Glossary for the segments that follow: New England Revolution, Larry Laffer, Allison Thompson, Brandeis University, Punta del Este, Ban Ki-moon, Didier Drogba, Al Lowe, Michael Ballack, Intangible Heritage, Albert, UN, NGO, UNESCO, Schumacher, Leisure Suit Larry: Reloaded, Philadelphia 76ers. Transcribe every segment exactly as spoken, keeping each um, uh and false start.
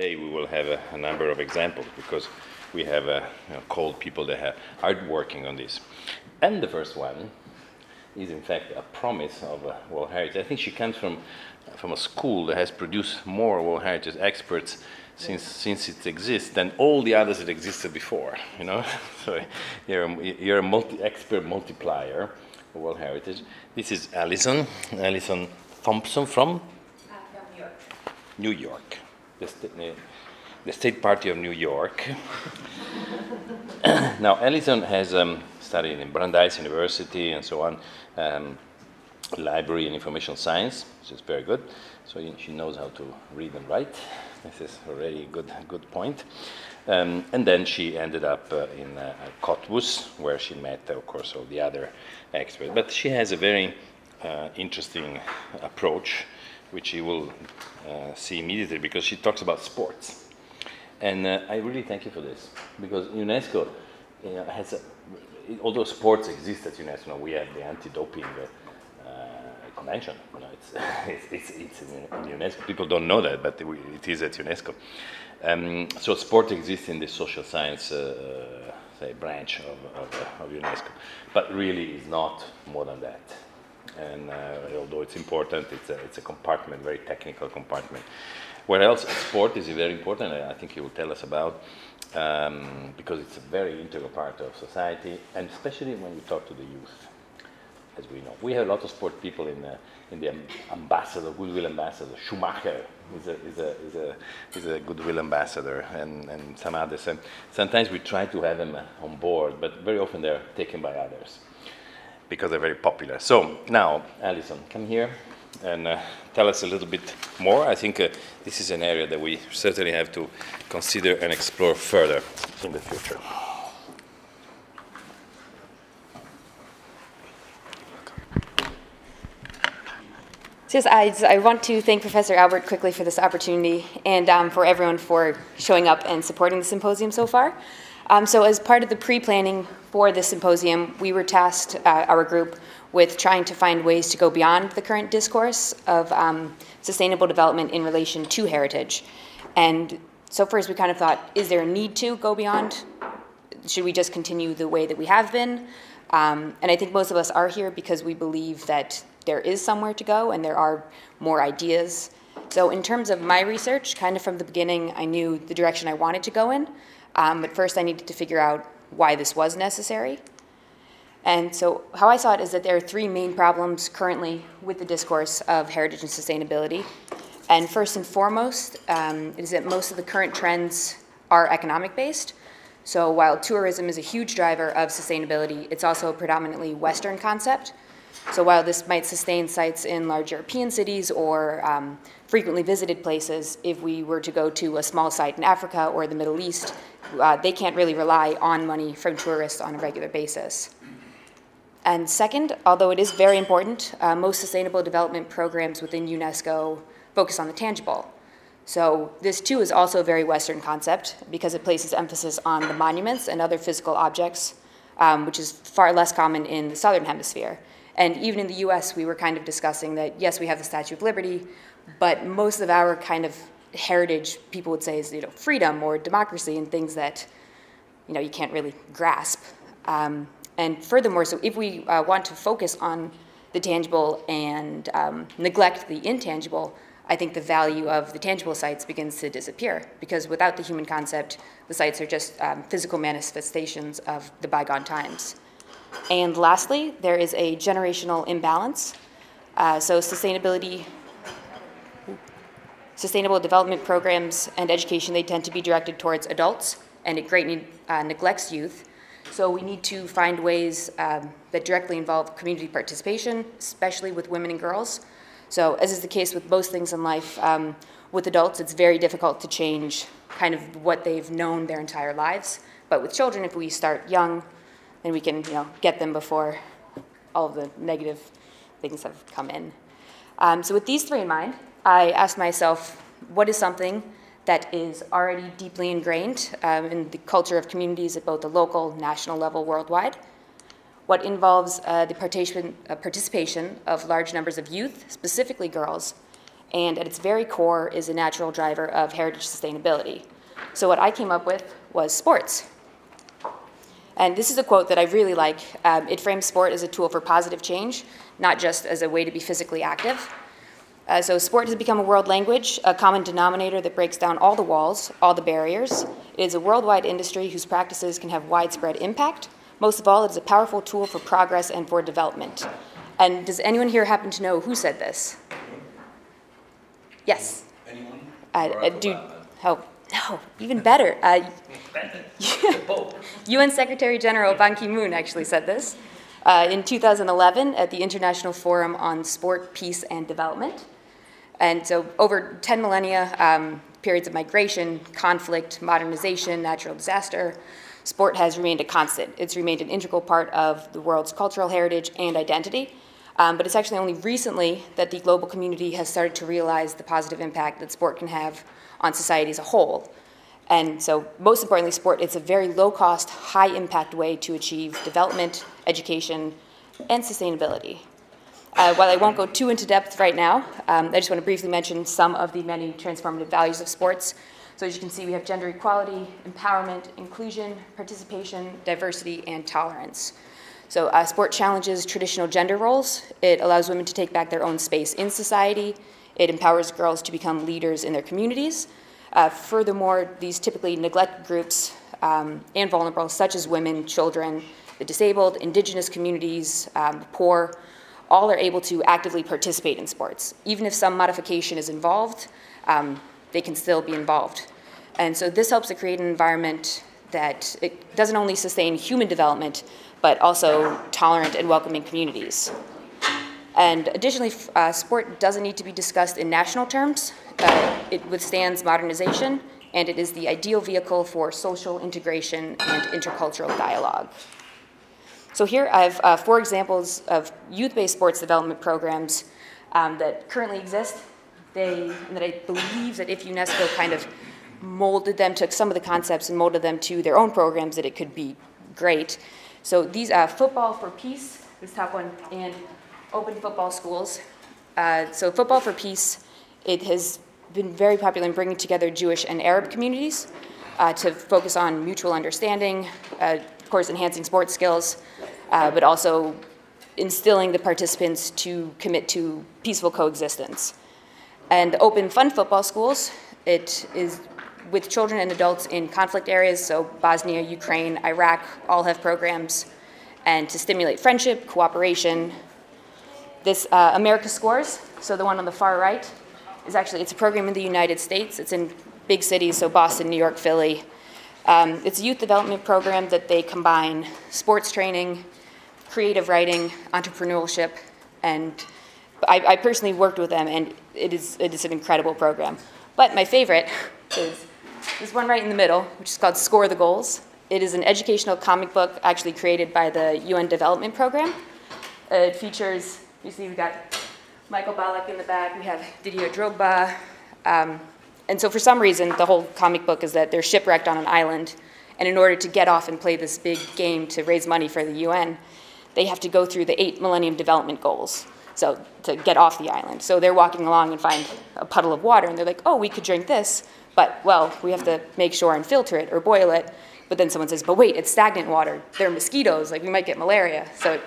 today we will have a, a number of examples, because we have a, you know, cold people that have, are working on this. And the first one is in fact a promise of uh, World Heritage. I think she comes from, from a school that has produced more World Heritage experts since, since it exists than all the others that existed before, you know. So you're a, you're a multi-expert multiplier of World Heritage. This is Allison, Allison Thompson from? Uh, from New York. New York. The, sta the State Party of New York. Now, Allison has um, studied in Brandeis University and so on, um, library and information science, which is very good. So she knows how to read and write. This is already a good, good point. Um, and then she ended up uh, in uh, Cottbus, where she met, uh, of course, all the other experts. But she has a very uh, interesting approach, which you will uh, see immediately, because she talks about sports. And uh, I really thank you for this, because UNESCO, you know, has, a, although sports exist at UNESCO, we have the anti-doping uh, uh, convention. You know, it's, it's, it's, it's in UNESCO. People don't know that, but it is at UNESCO. Um, so sport exists in the social science uh, say branch of, of, of UNESCO, but really is not more than that. And uh, although it's important, it's a, it's a compartment, very technical compartment. Where else sport is very important, I think you will tell us about, um, because it's a very integral part of society, and especially when you talk to the youth, as we know. We have a lot of sport people in, uh, in the ambassador, goodwill ambassador. Schumacher is a, is a, is a, is a goodwill ambassador, and, and some others. And sometimes we try to have them on board, but very often they're taken by others, because they're very popular. So now, Allison, come here and uh, tell us a little bit more. I think uh, this is an area that we certainly have to consider and explore further in the future. Just, I, I want to thank Professor Albert quickly for this opportunity, and um, for everyone for showing up and supporting the symposium so far. Um, so as part of the pre-planning for this symposium, we were tasked, uh, our group, with trying to find ways to go beyond the current discourse of um, sustainable development in relation to heritage. And so first we kind of thought, is there a need to go beyond? Should we just continue the way that we have been? Um, and I think most of us are here because we believe that there is somewhere to go and there are more ideas. So in terms of my research, kind of from the beginning, I knew the direction I wanted to go in. Um, but first I needed to figure out why this was necessary. And so how I saw it is that there are three main problems currently with the discourse of heritage and sustainability. And first and foremost, um, is that most of the current trends are economic based. So while tourism is a huge driver of sustainability, it's also a predominantly Western concept. So while this might sustain sites in large European cities or um, frequently visited places, if we were to go to a small site in Africa or the Middle East, uh, they can't really rely on money from tourists on a regular basis. And second, although it is very important, uh, most sustainable development programs within UNESCO focus on the tangible. So this too is also a very Western concept, because it places emphasis on the monuments and other physical objects, um, which is far less common in the Southern Hemisphere. And even in the U S, we were kind of discussing that, yes, we have the Statue of Liberty, but most of our kind of heritage, people would say, is, you know, freedom or democracy and things that, you know, you can't really grasp. Um, and furthermore, so if we uh, want to focus on the tangible and um, neglect the intangible, I think the value of the tangible sites begins to disappear, because without the human concept, the sites are just um, physical manifestations of the bygone times. And lastly, there is a generational imbalance. Uh, so sustainability, sustainable development programs and education, they tend to be directed towards adults, and it greatly uh, neglects youth. So we need to find ways um, that directly involve community participation, especially with women and girls. So as is the case with most things in life, um, with adults, it's very difficult to change kind of what they've known their entire lives. But with children, if we start young, and we can, you know, get them before all of the negative things have come in. Um, so with these three in mind, I asked myself, what is something that is already deeply ingrained um, in the culture of communities at both the local, national level, worldwide? What involves uh, the participation, uh, participation of large numbers of youth, specifically girls, and at its very core is a natural driver of heritage sustainability. So what I came up with was sports. And this is a quote that I really like. Um, it frames sport as a tool for positive change, not just as a way to be physically active. Uh, so sport has become a world language, a common denominator that breaks down all the walls, all the barriers. It is a worldwide industry whose practices can have widespread impact. Most of all, it is a powerful tool for progress and for development. And does anyone here happen to know who said this? Yes? Anyone? Uh, uh, do, oh, no, even better. Uh, U N Secretary General Ban Ki-moon actually said this uh, in two thousand eleven at the International Forum on Sport, Peace, and Development. And so over ten millennia, um, periods of migration, conflict, modernization, natural disaster, sport has remained a constant. It's remained an integral part of the world's cultural heritage and identity. Um, but it's actually only recently that the global community has started to realize the positive impact that sport can have on society as a whole. And so most importantly, sport, it's a very low-cost, high-impact way to achieve development, education, and sustainability. Uh, while I won't go too into depth right now, um, I just want to briefly mention some of the many transformative values of sports. So as you can see, we have gender equality, empowerment, inclusion, participation, diversity, and tolerance. So uh, sport challenges traditional gender roles. It allows women to take back their own space in society. It empowers girls to become leaders in their communities. Uh, furthermore, these typically neglect groups um, and vulnerable, such as women, children, the disabled, indigenous communities, um, the poor, all are able to actively participate in sports. Even if some modification is involved, um, they can still be involved. And so this helps to create an environment that it doesn't only sustain human development, but also tolerant and welcoming communities. And additionally, uh, sport doesn't need to be discussed in national terms. Uh, it withstands modernization, and it is the ideal vehicle for social integration and intercultural dialogue. So here I have uh, four examples of youth-based sports development programs um, that currently exist. They, and that I believe that if UNESCO kind of molded them, took some of the concepts and molded them to their own programs, that it could be great. So these are Football for Peace, this top one, and Open Football Schools. Uh, so Football for Peace, it has been very popular in bringing together Jewish and Arab communities uh, to focus on mutual understanding, uh, of course enhancing sports skills, uh, but also instilling the participants to commit to peaceful coexistence. And Open Fun Football Schools, it is with children and adults in conflict areas, so Bosnia, Ukraine, Iraq, all have programs, and to stimulate friendship, cooperation. This uh, America Scores, so the one on the far right, is actually, it's a program in the United States. It's in big cities, so Boston, New York, Philly. Um, it's a youth development program that they combine sports training, creative writing, entrepreneurship, and I, I personally worked with them, and it is, it is an incredible program. But my favorite is this one right in the middle, which is called Score the Goals. It is an educational comic book actually created by the U N Development Program. Uh, it features, you see we've got Michael Ballack in the back, we have Didier Drogba. Um, and so for some reason, the whole comic book is that they're shipwrecked on an island, and in order to get off and play this big game to raise money for the U N, they have to go through the eight Millennium Development Goals. So to get off the island. So they're walking along and find a puddle of water, and they're like, oh, we could drink this, but, well, we have to make sure and filter it or boil it. But then someone says, but wait, it's stagnant water. There are mosquitoes, like we might get malaria. So it,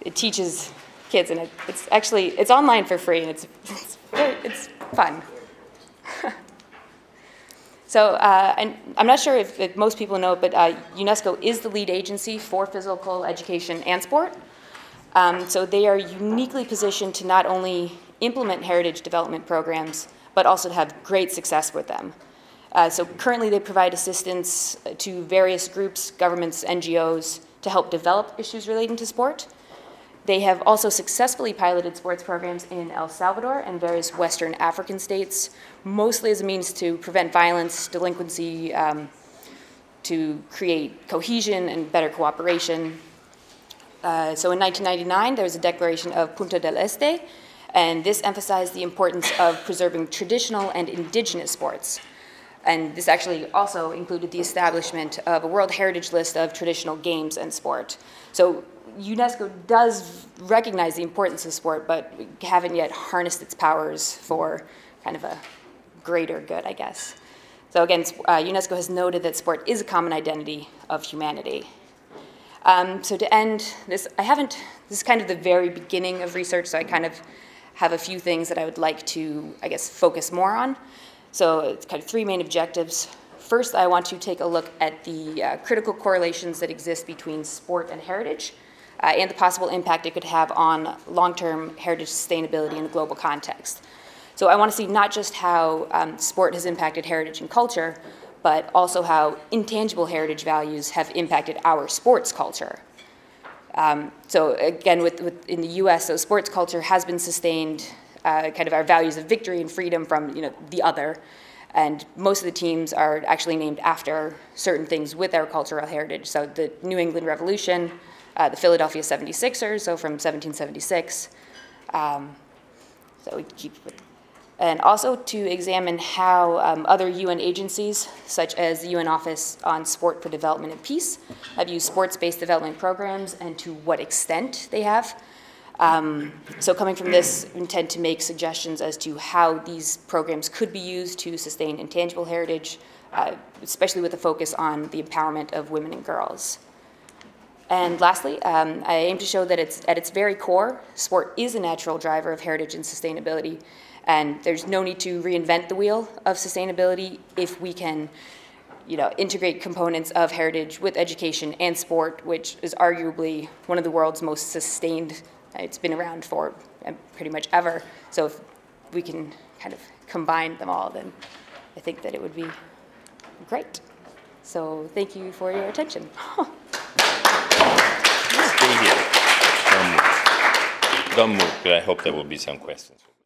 it teaches kids, and it, it's actually, it's online for free, and it's, it's, very, it's fun. So uh, and I'm not sure if, if most people know it, but uh, UNESCO is the lead agency for physical education and sport. Um, so they are uniquely positioned to not only implement heritage development programs, but also to have great success with them. Uh, so currently they provide assistance to various groups, governments, N G Os, to help develop issues relating to sport. They have also successfully piloted sports programs in El Salvador and various Western African states, mostly as a means to prevent violence, delinquency, um, to create cohesion and better cooperation. Uh, so in nineteen ninety-nine, there was a declaration of Punta del Este, and this emphasized the importance of preserving traditional and indigenous sports. And this actually also included the establishment of a World Heritage List of traditional games and sport. So UNESCO does recognize the importance of sport, but we haven't yet harnessed its powers for kind of a greater good, I guess. So again, uh, UNESCO has noted that sport is a common identity of humanity. Um, so to end this, I haven't, this is kind of the very beginning of research, so I kind of have a few things that I would like to, I guess, focus more on. So it's kind of three main objectives. First, I want to take a look at the uh, critical correlations that exist between sport and heritage uh, and the possible impact it could have on long-term heritage sustainability in a global context. So I want to see not just how um, sport has impacted heritage and culture, but also how intangible heritage values have impacted our sports culture. Um, so again, with, with, in the U S, so sports culture has been sustained, uh, kind of our values of victory and freedom from, you know, the other. And most of the teams are actually named after certain things with our cultural heritage. So the New England Revolution, uh, the Philadelphia seventy-sixers, so from seventeen seventy-six. Um, so we keep with And also to examine how um, other U N agencies, such as the U N Office on Sport for Development and Peace, have used sports-based development programs and to what extent they have. Um, so coming from this, we intend to make suggestions as to how these programs could be used to sustain intangible heritage, uh, especially with a focus on the empowerment of women and girls. And lastly, um, I aim to show that it's, at its very core, sport is a natural driver of heritage and sustainability. And there's no need to reinvent the wheel of sustainability if we can, you know, integrate components of heritage with education and sport, which is arguably one of the world's most sustained. It's been around for pretty much ever. So if we can kind of combine them all, then I think that it would be great. So thank you for your attention. Don't move. Don't move. I hope there will be some questions.